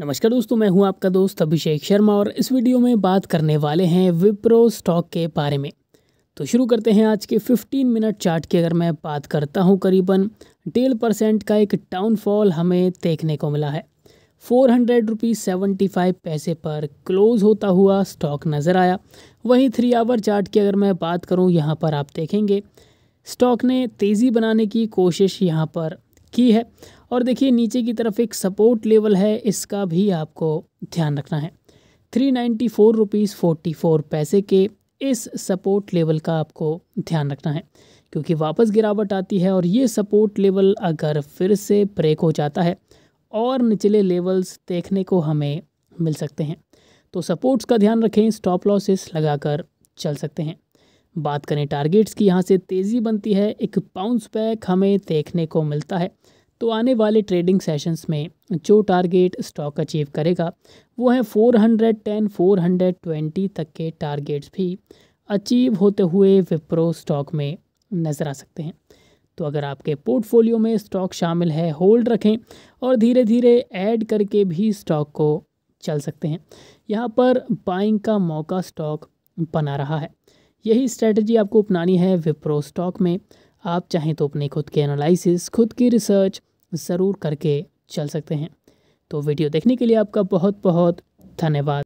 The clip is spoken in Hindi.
नमस्कार दोस्तों, मैं हूं आपका दोस्त अभिषेक शर्मा और इस वीडियो में बात करने वाले हैं विप्रो स्टॉक के बारे में। तो शुरू करते हैं आज के 15 मिनट चार्ट की। अगर मैं बात करता हूं, करीबन 1.5% का एक डाउनफॉल हमें देखने को मिला है। 400.75 रुपये पर क्लोज होता हुआ स्टॉक नज़र आया। वहीं 3 आवर चार्ट की अगर मैं बात करूँ, यहाँ पर आप देखेंगे स्टॉक ने तेज़ी बनाने की कोशिश यहाँ पर की है और देखिए नीचे की तरफ एक सपोर्ट लेवल है, इसका भी आपको ध्यान रखना है। 394.44 रुपये के इस सपोर्ट लेवल का आपको ध्यान रखना है, क्योंकि वापस गिरावट आती है और ये सपोर्ट लेवल अगर फिर से ब्रेक हो जाता है और निचले लेवल्स देखने को हमें मिल सकते हैं। तो सपोर्ट्स का ध्यान रखें, स्टॉप लॉसेस लगाकर चल सकते हैं। बात करें टारगेट्स की, यहाँ से तेज़ी बनती है, एक बाउंस बैक हमें देखने को मिलता है। तो आने वाले ट्रेडिंग सेशंस में जो टारगेट स्टॉक अचीव करेगा वो है 410, 420 तक के टारगेट्स भी अचीव होते हुए विप्रो स्टॉक में नज़र आ सकते हैं। तो अगर आपके पोर्टफोलियो में स्टॉक शामिल है, होल्ड रखें और धीरे धीरे ऐड करके भी स्टॉक को चल सकते हैं। यहाँ पर बाइंग का मौका स्टॉक बना रहा है। यही स्ट्रेटजी आपको अपनानी है विप्रो स्टॉक में। आप चाहें तो अपने खुद के एनालिसिस, खुद की रिसर्च ज़रूर करके चल सकते हैं। तो वीडियो देखने के लिए आपका बहुत बहुत धन्यवाद।